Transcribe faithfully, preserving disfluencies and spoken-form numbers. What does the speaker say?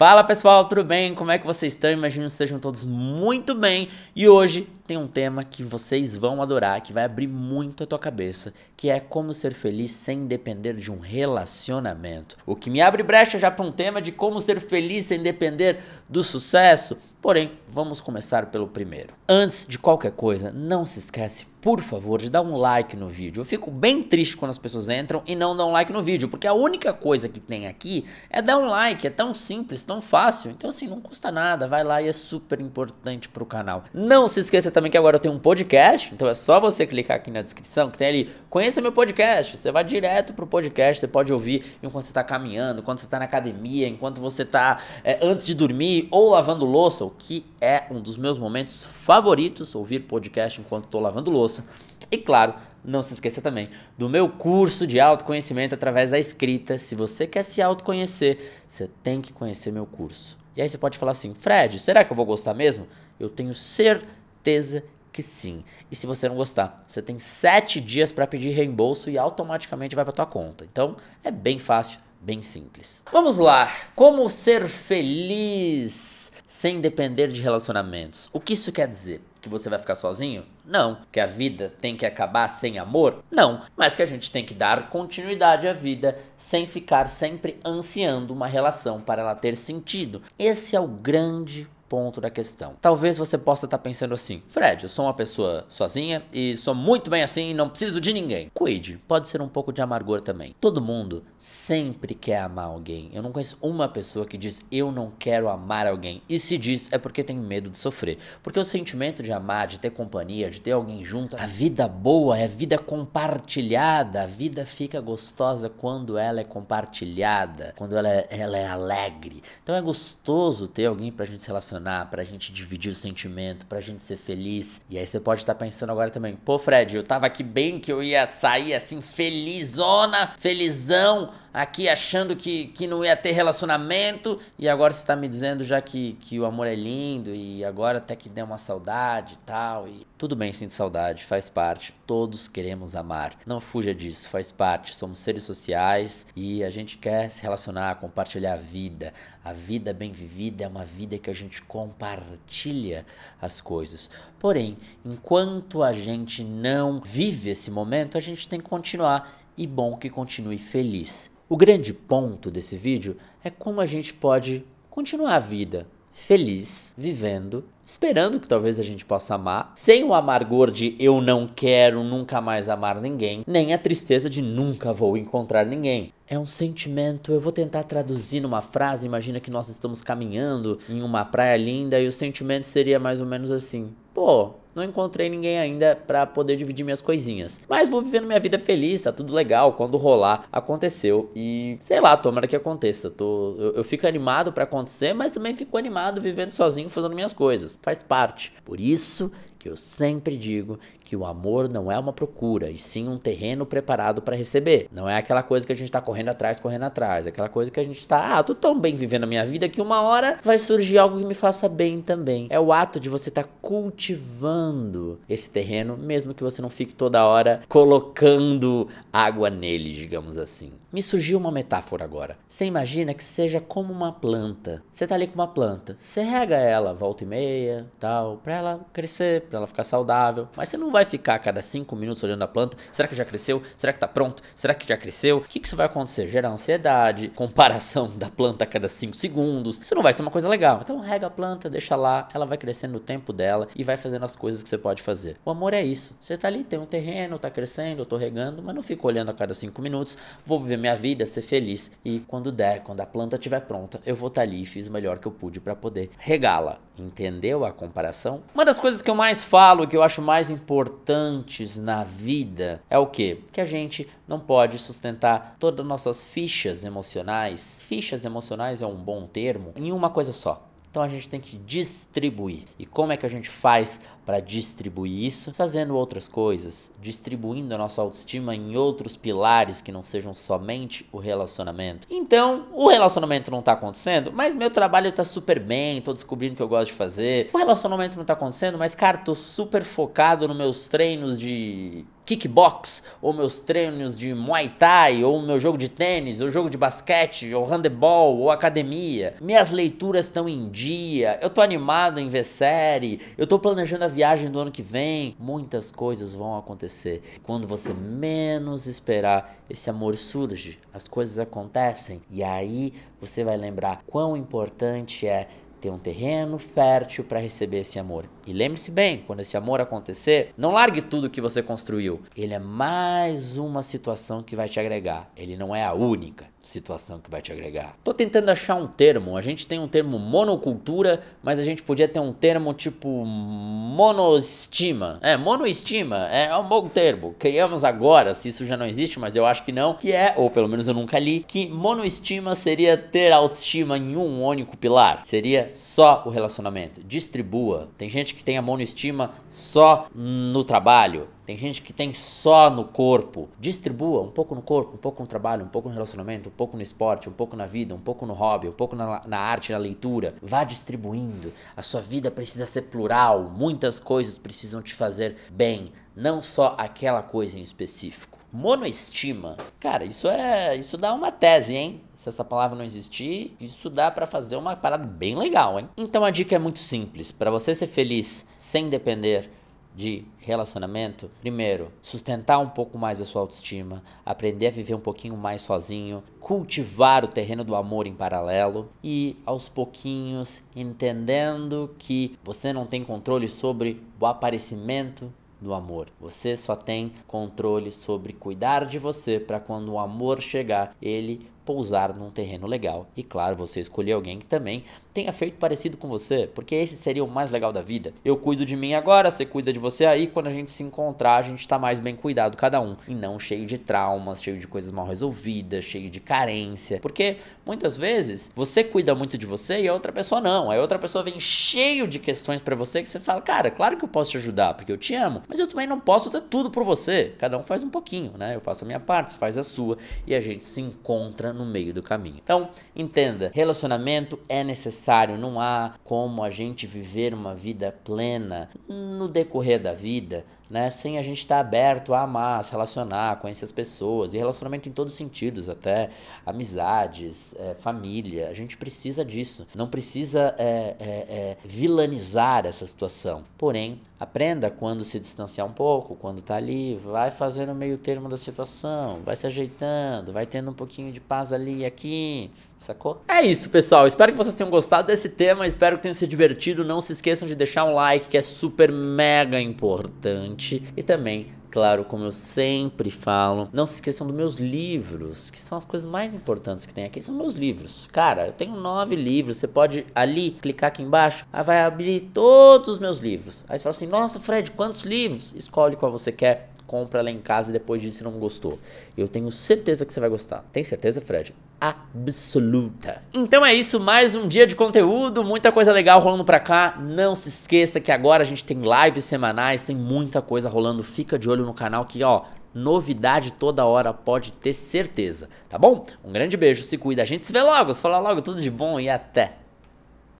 Fala pessoal, tudo bem? Como é que vocês estão? Imagino que estejam todos muito bem. E hoje tem um tema que vocês vão adorar, que vai abrir muito a tua cabeça, que é como ser feliz sem depender de um relacionamento. O que me abre brecha já para um tema de como ser feliz sem depender do sucesso. Porém, vamos começar pelo primeiro. Antes de qualquer coisa, não se esquece, por favor, de dar um like no vídeo. Eu fico bem triste quando as pessoas entram e não dão like no vídeo, porque a única coisa que tem aqui é dar um like, é tão simples, tão fácil. Então assim, não custa nada, vai lá e é super importante pro canal. Não se esqueça também que agora eu tenho um podcast, então é só você clicar aqui na descrição que tem ali, conheça meu podcast, você vai direto pro podcast, você pode ouvir enquanto você tá caminhando, enquanto você tá na academia, enquanto você tá é, antes de dormir ou lavando louça, que é um dos meus momentos favoritos, ouvir podcast enquanto estou lavando louça. E claro, não se esqueça também do meu curso de autoconhecimento através da escrita. Se você quer se autoconhecer, você tem que conhecer meu curso. E aí você pode falar assim, Fred, será que eu vou gostar mesmo? Eu tenho certeza que sim. E se você não gostar, você tem sete dias para pedir reembolso e automaticamente vai para tua conta. Então é bem fácil, bem simples. Vamos lá, como ser feliz sem depender de relacionamentos. O que isso quer dizer? Que você vai ficar sozinho? Não. Que a vida tem que acabar sem amor? Não. Mas que a gente tem que dar continuidade à vida sem ficar sempre ansiando uma relação para ela ter sentido. Esse é o grande ponto da questão. Talvez você possa estar pensando assim, Fred, eu sou uma pessoa sozinha e sou muito bem assim e não preciso de ninguém. Cuide, pode ser um pouco de amargor também. Todo mundo sempre quer amar alguém. Eu não conheço uma pessoa que diz, eu não quero amar alguém. E se diz, é porque tem medo de sofrer. Porque o sentimento de de amar, de ter companhia, de ter alguém junto. A vida boa é a vida compartilhada. A vida fica gostosa quando ela é compartilhada, quando ela é, ela é alegre. Então é gostoso ter alguém pra gente se relacionar, pra gente dividir o sentimento, pra gente ser feliz. E aí você pode estar pensando agora também, pô Fred, eu tava aqui bem que eu ia sair assim felizona, felizão, aqui achando que, que não ia ter relacionamento, e agora você tá me dizendo já que, que o amor é lindo, e agora até que deu uma saudade e tal, e tudo bem, sinto saudade, faz parte, todos queremos amar, não fuja disso, faz parte, somos seres sociais, e a gente quer se relacionar, compartilhar a vida, a vida bem vivida é uma vida que a gente compartilha as coisas, porém, enquanto a gente não vive esse momento, a gente tem que continuar, e bom que continue feliz. O grande ponto desse vídeo é como a gente pode continuar a vida feliz, vivendo, esperando que talvez a gente possa amar, sem o amargor de eu não quero nunca mais amar ninguém, nem a tristeza de nunca vou encontrar ninguém. É um sentimento, eu vou tentar traduzir numa frase, imagina que nós estamos caminhando em uma praia linda e o sentimento seria mais ou menos assim, pô, não encontrei ninguém ainda pra poder dividir minhas coisinhas, mas vou vivendo minha vida feliz, tá tudo legal, quando rolar, aconteceu e sei lá, tomara que aconteça, tô, eu, eu fico animado pra acontecer, mas também fico animado vivendo sozinho, fazendo minhas coisas. Faz parte. Por isso que eu sempre digo que o amor não é uma procura, e sim um terreno preparado para receber. Não é aquela coisa que a gente tá correndo atrás, correndo atrás. É aquela coisa que a gente tá, ah, tô tão bem vivendo a minha vida que uma hora vai surgir algo que me faça bem também. É o ato de você estar cultivando esse terreno, mesmo que você não fique toda hora colocando água nele, digamos assim. Me surgiu uma metáfora agora. Você imagina que seja como uma planta. Você tá ali com uma planta, você rega ela volta e meia, tal, pra ela crescer, pra ela ficar saudável, mas você não vai ficar a cada cinco minutos olhando a planta, será que já cresceu? Será que tá pronto? Será que já cresceu? O que que isso vai acontecer? Gerar ansiedade, comparação da planta a cada cinco segundos, isso não vai ser uma coisa legal, então rega a planta, deixa lá, ela vai crescendo no tempo dela e vai fazendo as coisas que você pode fazer. O amor é isso, você tá ali, tem um terreno, tá crescendo, eu tô regando, mas não fico olhando a cada cinco minutos, vou viver minha vida, ser feliz e quando der, quando a planta estiver pronta, eu vou estar ali e fiz o melhor que eu pude pra poder regá-la. Entendeu a comparação? Uma das coisas que eu mais falo, que eu acho mais importantes na vida, é o quê? Que a gente não pode sustentar todas as nossas fichas emocionais. Fichas emocionais é um bom termo, em uma coisa só. Então a gente tem que distribuir. E como é que a gente faz para distribuir isso? Fazendo outras coisas, distribuindo a nossa autoestima em outros pilares que não sejam somente o relacionamento. Então, o relacionamento não tá acontecendo, mas meu trabalho tá super bem, tô descobrindo o que eu gosto de fazer. O relacionamento não tá acontecendo, mas cara, tô super focado nos meus treinos de kickbox, ou meus treinos de muay thai, ou meu jogo de tênis, ou jogo de basquete, ou handebol, ou academia. Minhas leituras estão em dia, eu tô animado em ver série, eu tô planejando a viagem do ano que vem. Muitas coisas vão acontecer. Quando você menos esperar, esse amor surge, as coisas acontecem, e aí você vai lembrar quão importante é ter um terreno fértil para receber esse amor. E lembre-se bem, quando esse amor acontecer, não largue tudo que você construiu. Ele é mais uma situação que vai te agregar. Ele não é a única situação que vai te agregar. Tô tentando achar um termo. A gente tem um termo monocultura, mas a gente podia ter um termo tipo monoestima. É, monoestima é um bom termo. Criamos agora, se isso já não existe, mas eu acho que não, que é, ou pelo menos eu nunca li, que monoestima seria ter autoestima em um único pilar. Seria só o relacionamento. Distribua. Tem gente que tem a monoestima só no trabalho. Tem gente que tem só no corpo. Distribua um pouco no corpo, um pouco no trabalho, um pouco no relacionamento, um pouco no esporte, um pouco na vida, um pouco no hobby, um pouco na, na arte, na leitura. Vá distribuindo. A sua vida precisa ser plural. Muitas coisas precisam te fazer bem. Não só aquela coisa em específico. Monoestima. Cara, isso é, isso dá uma tese, hein? Se essa palavra não existir, isso dá pra fazer uma parada bem legal, hein? Então a dica é muito simples. Pra você ser feliz sem depender de relacionamento, primeiro, sustentar um pouco mais a sua autoestima, aprender a viver um pouquinho mais sozinho, cultivar o terreno do amor em paralelo e, aos pouquinhos, entendendo que você não tem controle sobre o aparecimento do amor. Você só tem controle sobre cuidar de você para quando o amor chegar, ele pousar num terreno legal. E claro, você escolher alguém que também tenha feito parecido com você, porque esse seria o mais legal da vida. Eu cuido de mim agora, você cuida de você aí, quando a gente se encontrar, a gente tá mais bem cuidado cada um, e não cheio de traumas, cheio de coisas mal resolvidas, cheio de carência, porque muitas vezes você cuida muito de você e a outra pessoa não, aí a outra pessoa vem cheio de questões pra você que você fala, cara, claro que eu posso te ajudar, porque eu te amo, mas eu também não posso fazer tudo por você, cada um faz um pouquinho, né, eu faço a minha parte, você faz a sua, e a gente se encontra no meio do caminho. Então, entenda, relacionamento é necessário, não há como a gente viver uma vida plena no decorrer da vida, né, sem a gente estar tá aberto a amar, se relacionar, conhecer as pessoas, e relacionamento em todos os sentidos, até amizades, é, família, a gente precisa disso, não precisa é, é, é, vilanizar essa situação, porém, aprenda quando se distanciar um pouco, quando tá ali, vai fazendo o meio termo da situação, vai se ajeitando, vai tendo um pouquinho de paz ali e aqui, sacou? É isso, pessoal, espero que vocês tenham gostado desse tema, espero que tenham se divertido, não se esqueçam de deixar um like, que é super mega importante, e também, claro, como eu sempre falo, não se esqueçam dos meus livros, que são as coisas mais importantes que tem aqui, são meus livros. Cara, eu tenho nove livros, você pode ali, clicar aqui embaixo, aí vai abrir todos os meus livros. Aí você fala assim, nossa Fred, quantos livros? Escolhe qual você quer, compra lá em casa e depois disso não gostou. Eu tenho certeza que você vai gostar. Tem certeza, Fred? Absoluta. Então é isso, mais um dia de conteúdo, muita coisa legal rolando pra cá. Não se esqueça que agora a gente tem lives semanais, tem muita coisa rolando, fica de olho no canal que, ó, novidade toda hora, pode ter certeza, tá bom? Um grande beijo, se cuida, a gente se vê logo, se fala logo, tudo de bom e até!